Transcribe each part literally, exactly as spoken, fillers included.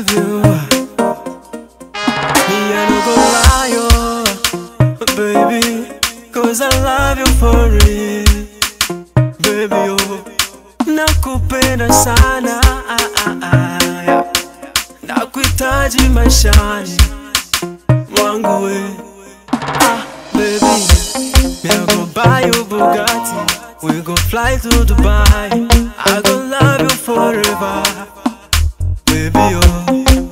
love you. Yeah, no go lie, oh, baby, cause I love you for real. Baby, oh, nakupenda sana, ah, ah, ah, yeah. Nakuhitaji maishani mwangu we. Ah, baby, we'll go buy you Bugatti, we go fly to Dubai, I go love you forever. Baby, oh,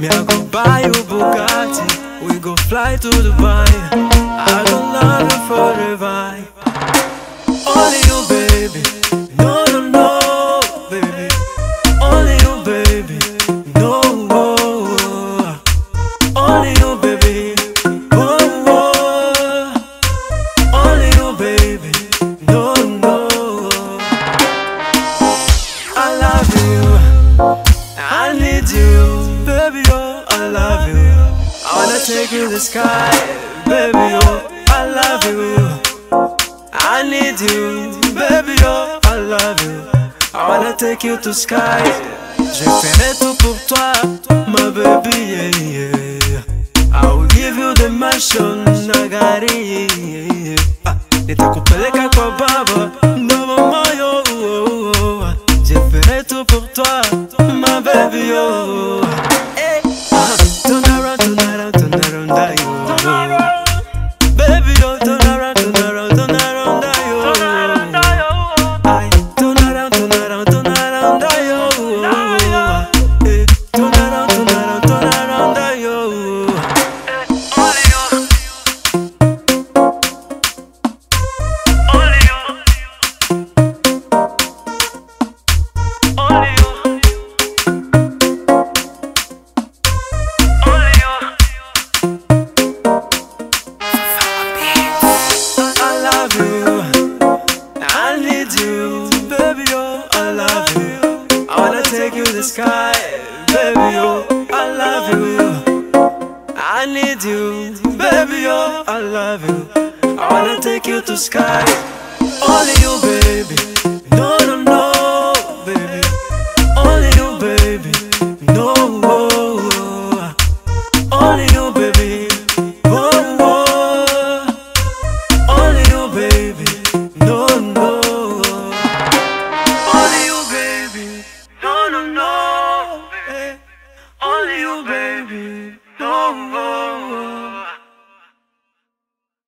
me I go buy you Bugatti, we go fly to Dubai, I go love you forever. Only you, baby, no, no, no, baby. Only you, baby, no, oh. Only you, baby, oh, oh. Only you, baby, no, no. I love you, I need you, baby, oh, I love you. I wanna take you to the sky, baby, oh, I love you. I need you, baby, oh, I love you. I wanna take you to the sky. Je ferai tout pour toi, my baby, yeah, yeah. I will give you the mansion, Nagari, yeah, yeah. Ah, nitakupeleka kwa baba, ndomo moyo, oh, oh, oh. Je ferai tout pour toi, my baby, oh, hey. uh, turn around, turn around, turn around, die, oh. Baby, oh, turn around, turn around, turn around, die, oh. I turn around, turn around, turn around, die, oh. Hey, turn around, turn around, turn around, die, oh. Only you, only you, only you. The sky, baby, oh, I love you. I need you, baby, oh, I love you. I wanna take you to sky. Only you, baby, no, no, no, baby. Only you, baby, no, oh, oh. Only you, baby, oh, oh. Only you, baby, no, no. Only you, baby, no, no, no. Only you, baby, no more.